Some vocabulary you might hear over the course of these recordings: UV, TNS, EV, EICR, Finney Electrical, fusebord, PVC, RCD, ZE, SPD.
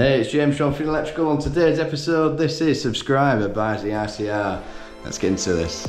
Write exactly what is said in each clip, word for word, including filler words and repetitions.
Hey, it's James from Finney Electrical. On today's episode, this is Subscriber by E I C R. Let's get into this.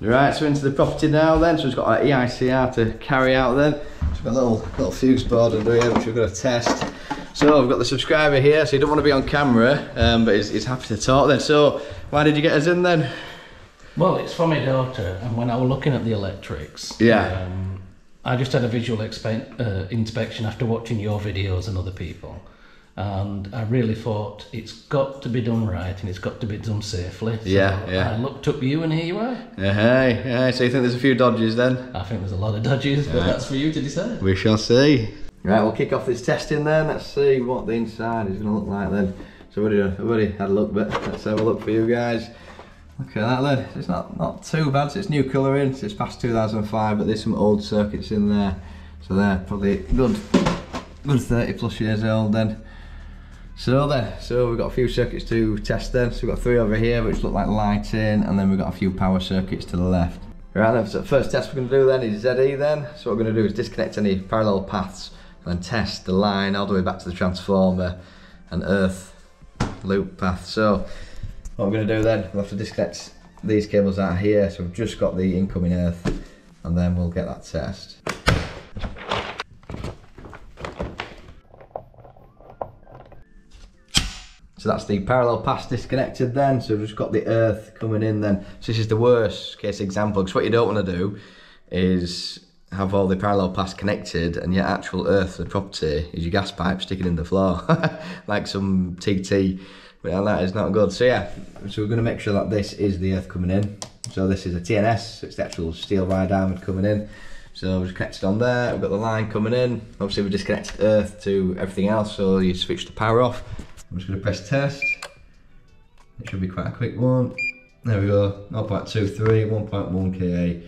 Right, so into the property now then. So we've got our E I C R to carry out then. So we've got a little, little fuse board under here which we've got to test. So we've got the subscriber here, so he don't want to be on camera, um, but he's, he's happy to talk then. So why did you get us in then? Well, it's for my daughter, and when I was looking at the electrics, yeah, um, I just had a visual expen uh, inspection after watching your videos and other people. And I really thought it's got to be done right and it's got to be done safely. So yeah, yeah. I looked up you and here you are. Uh, hey, hey, so you think there's a few dodges then? I think there's a lot of dodges, yeah. But that's for you to decide. We shall see. Right, we'll kick off this testing then. Let's see what the inside is going to look like then. So I've already, already had a look, but let's have a look for you guys. Look at that then. It's not, not too bad. So it's new colouring. So it's past two thousand five, but there's some old circuits in there. So they're probably good, good thirty plus years old then. So then, so we've got a few circuits to test then. So we've got three over here which look like lighting, and then we've got a few power circuits to the left. Right then, so the first test we're going to do then is Z E then. So what we're going to do is disconnect any parallel paths and then test the line all the way back to the transformer and earth loop path. So what we're going to do then, we'll have to disconnect these cables out here. So we've just got the incoming earth and then we'll get that test. So that's the parallel paths disconnected then, so we've just got the earth coming in then. So this is the worst case example, because what you don't want to do is have all the parallel paths connected and your actual earth of the property is your gas pipe sticking in the floor, like some T T, and that is not good. So yeah, so we're going to make sure that this is the earth coming in. So this is a T N S, so it's the actual steel wire diamond coming in. So we've connected on there, we've got the line coming in. Obviously we disconnected earth to everything else, so you switch the power off. I'm just going to press test. It should be quite a quick one. There we go, zero point two three, one point one K A.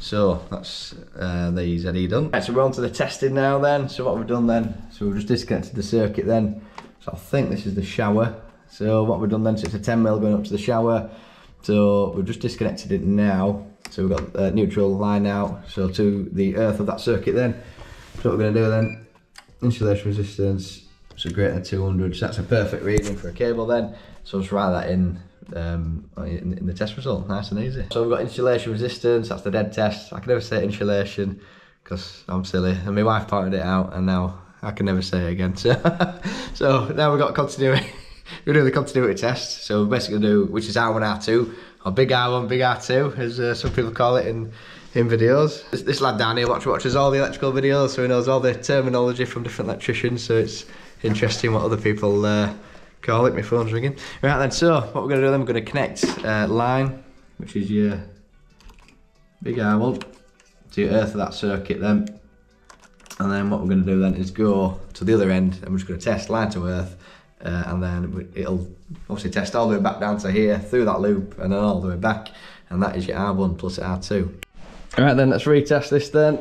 So that's uh, the Z E done. Right, so we're on to the testing now then. So what we've done then, so we've just disconnected the circuit then. So I think this is the shower. So what we've done then, so it's a ten mil going up to the shower. So we've just disconnected it now. So we've got a neutral line out, so to the earth of that circuit then. So what we're going to do then, insulation resistance, so greater than two hundred, so that's a perfect reading for a cable then. So I'll just write that in, um, in in the test result, nice and easy. So we've got insulation resistance, that's the dead test. I can never say insulation because I'm silly, and my wife pointed it out, and now I can never say it again. So, so now we've got continuity. We're doing the continuity test. So we're basically going to do, which is R one, R two, or big R one, big R two, as uh, some people call it in in videos. This, this lad down here watch, watches all the electrical videos, so he knows all the terminology from different electricians, so it's interesting what other people uh, call it. My phone's ringing. Right then, so what we're going to do then, we're going to connect uh, line, which is your big R one, to your earth of that circuit then. And then what we're going to do then is go to the other end, and we're just going to test line to earth. Uh, and then it'll obviously test all the way back down to here, through that loop, and then all the way back, and that is your R one plus R two. Alright then, let's retest this then.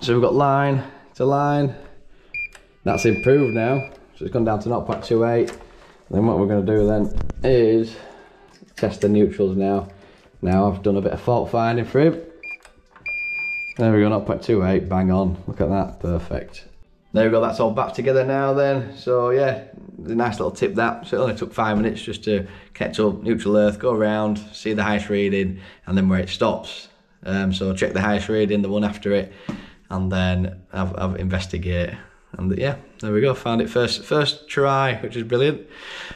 So we've got line to line, that's improved now, so it's gone down to zero point two eight. And then what we're going to do then is test the neutrals now. Now I've done a bit of fault finding for him. There we go, zero point two eight, bang on, look at that, perfect. There we go, that's all back together now then. So yeah, a nice little tip that. So it only took five minutes just to connect up neutral earth, go around, see the highest reading, and then where it stops. Um, so check the highest reading, the one after it, and then I've, I've investigate. And yeah, there we go, found it first first try, which is brilliant.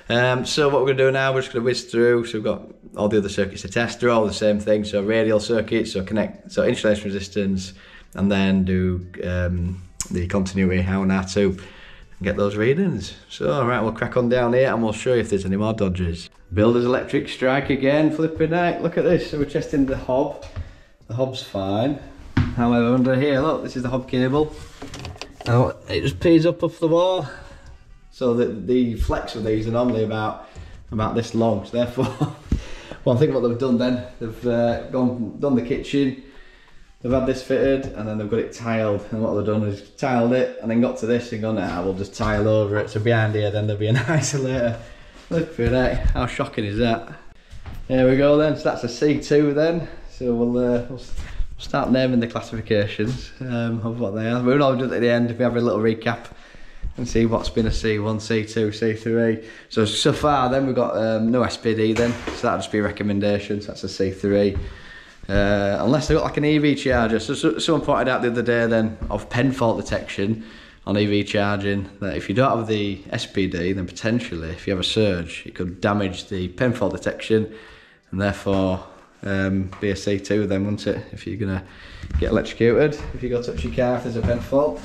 Um, so what we're gonna do now, we're just gonna whiz through. So we've got all the other circuits to test, they're all the same thing. So radial circuits, so connect, so insulation resistance, and then do, um, the continuity R one, R two, and get those readings. So alright, we'll crack on down here and we'll show you if there's any more dodges. Builder's electric strike again, flipping heck, look at this. So we're testing the hob, the hob's fine. However, under here, look, this is the hob cable. Now it just pees up off the wall. So the, the flex of these are normally about, about this long, so therefore Well, I think what they've done then, they've uh, gone done the kitchen, they've had this fitted, and then they've got it tiled. And what they've done is tiled it, and then got to this and gone, ah, we'll just tile over it. So behind here, then there'll be an isolator. Look for that. How shocking is that? There we go then. So that's a C two then. So we'll, uh, we'll start naming the classifications um, of what they are. We'll all do it at the end. If we have a little recap and see what's been a C one, C two, C three. So, so far then we've got um, no S P D then. So that'll just be recommendations. That's a C three. Uh, unless they've got like an E V charger. So, so someone pointed out the other day then of pen fault detection on E V charging, that if you don't have the S P D, then potentially if you have a surge, it could damage the pen fault detection and therefore um, be a C two then, wouldn't it? If you're gonna get electrocuted, if you go touch your car if there's a pen fault.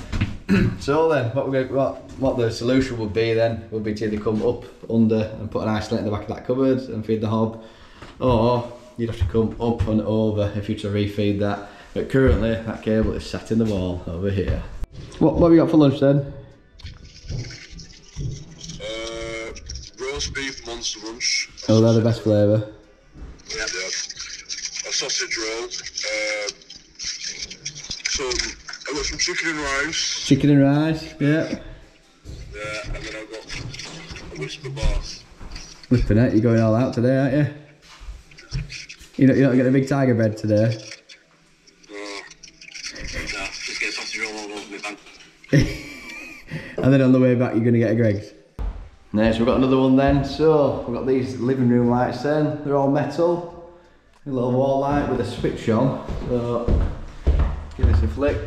So then, what, we're, what, what the solution would be then, would be to either come up under and put an isolator in the back of that cupboard and feed the hob, or you'd have to come up and over if you were to refeed that. But currently, that cable is set in the wall over here. What, what have you got for lunch then? Uh, roast beef monster lunch. Oh, they're the best flavour. Yeah, they are. A sausage roll. Uh, some, I've got some chicken and rice. Chicken and rice, yeah. Yeah, and then I've got a whisper bath. Whipping it, you're going all out today, aren't you? You're not, you're not getting a big tiger bed today? And then on the way back you're going to get a Greg's. Nice, we've got another one then. So we've got these living room lights then, they're all metal, a little wall light with a switch on. So give this a flick,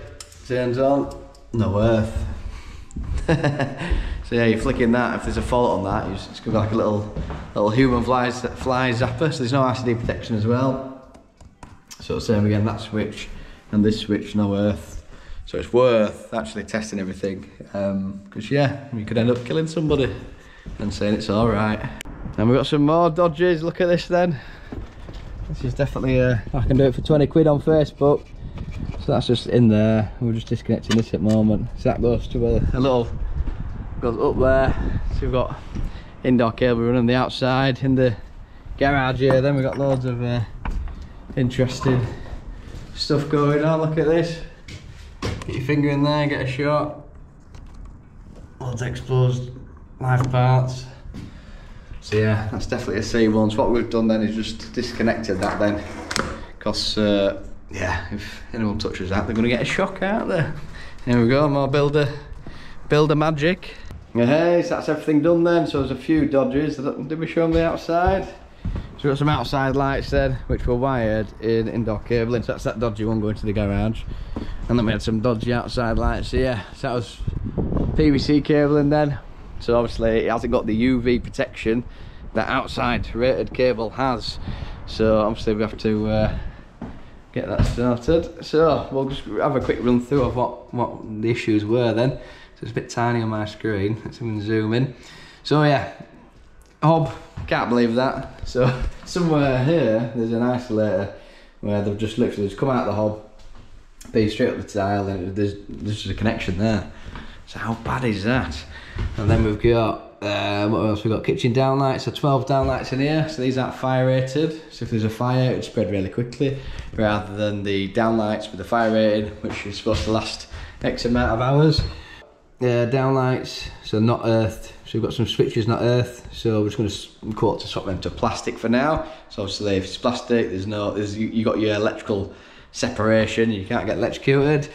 turns on, no earth. So yeah, you're flicking that, if there's a fault on that it's, it's going to be like a little little human fly, fly zapper. So there's no R C D protection as well. So same again, that switch and this switch, no earth. So it's worth actually testing everything, because um, yeah, you could end up killing somebody and saying it's all right. And we've got some more dodges. Look at this then. This is definitely a, I can do it for twenty quid on Facebook. So that's just in there. We're just disconnecting this at the moment. So that goes to a, a little, goes up there. So we've got indoor cable running the outside in the garage here. Then we've got loads of uh, interesting stuff going on. Look at this. Get your finger in there, get a shot. Loads of exposed live parts. So yeah, that's definitely a C one. So what we've done then is just disconnected that then. Because, uh, yeah, if anyone touches that, they're going to get a shock, aren't they? Here we go, more builder, builder magic. Hey, so that's everything done then. So there's a few dodges. Did we show them the outside? So we've got some outside lights then, which were wired in indoor cabling. So that's that dodgy one going to the garage. And then we had some dodgy outside lights here. So that was P V C cabling then. So obviously it hasn't got the U V protection that outside rated cable has. So obviously we have to uh, get that started. So we'll just have a quick run through of what, what the issues were then. So it's a bit tiny on my screen. Let's even zoom in. So yeah, hob, can't believe that. So somewhere here, there's an isolator where they've just literally just come out of the hob, be straight up the tile, and there's, there's just a connection there. So how bad is that? And then we've got, uh, what else? We've got kitchen downlights, so twelve downlights in here. So these aren't fire rated. So if there's a fire, it would spread really quickly, rather than the downlights with the fire rating, which is supposed to last X amount of hours. Uh, downlights, so not earthed. So we've got some switches not earthed. So we're just going to quote to swap them to plastic for now. So obviously if it's plastic, there's no, there's, you, you got your electrical separation, you can't get electrocuted.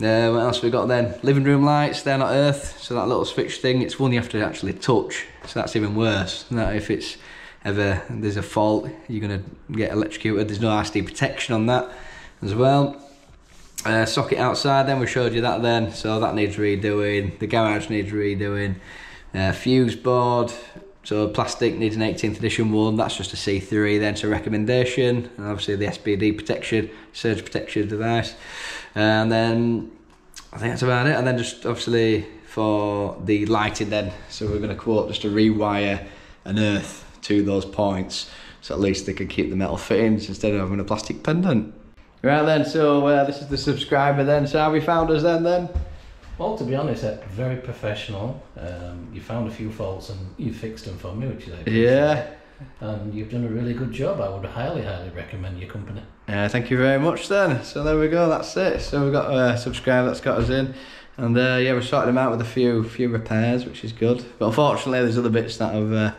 Uh, what else we got then? Living room lights, they're not earth, so that little switch thing, it's one you have to actually touch, so that's even worse. That if it's ever, there's a fault, you're gonna get electrocuted. There's no R C D protection on that as well. Uh, socket outside then, we showed you that then, so that needs redoing, the garage needs redoing. Uh, fuse board, so plastic needs an eighteenth edition one, that's just a C three then, it's a recommendation, and obviously the S P D protection, surge protection device. And then I think that's about it. And then just obviously for the lighting then, so we're gonna quote just to rewire an earth to those points, so at least they can keep the metal fittings instead of having a plastic pendant. Right then, so uh, this is the subscriber then, so how we found us then then? Well, to be honest, very professional. Um, you found a few faults and you fixed them for me, which is like, yeah, and you've done a really good job. I would highly, highly recommend your company. Uh, thank you very much then. So there we go, that's it. So we've got a subscriber that's got us in, and uh, yeah, we've sorted them out with a few few repairs, which is good. But unfortunately there's other bits that have uh,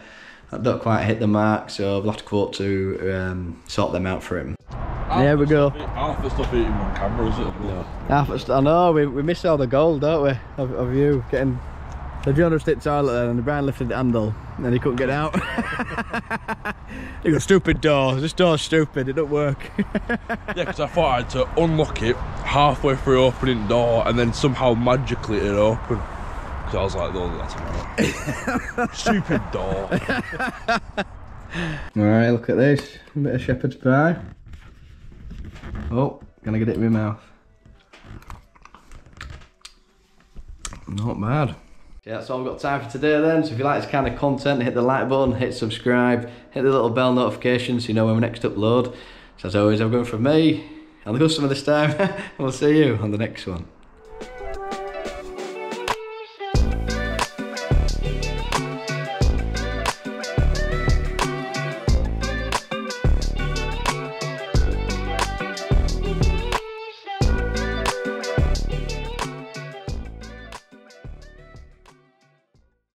that don't quite hit the mark, so we'll have to quote to um, sort them out for him. Half there we go. Stuff, half the stuff eating on camera, is it? No. Half the stuff, I know, we, we miss all the gold, don't we, of, of you getting... The John stick toilet there, and the Brian lifted the handle and he couldn't get out. He got stupid door, this door's stupid, it don't work. Yeah, because I thought I had to unlock it halfway through opening the door and then somehow magically it opened. Because I was like, no, that's not stupid door. Alright, look at this, a bit of shepherd's pie. Oh, gonna get it in my mouth. Not bad. Yeah, that's all we've got time for today then. So if you like this kind of content, hit the like button, hit subscribe, hit the little bell notification so you know when we next upload. So as always, I'm going from me, and the customer this time, and we'll see you on the next one.